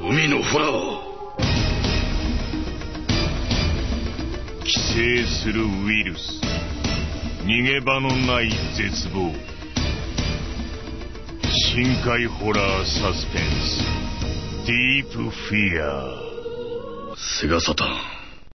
海のフラー、寄生するウイルス、逃げ場のない絶望、深海ホラーサスペンス、Deep Fear。セガサタン。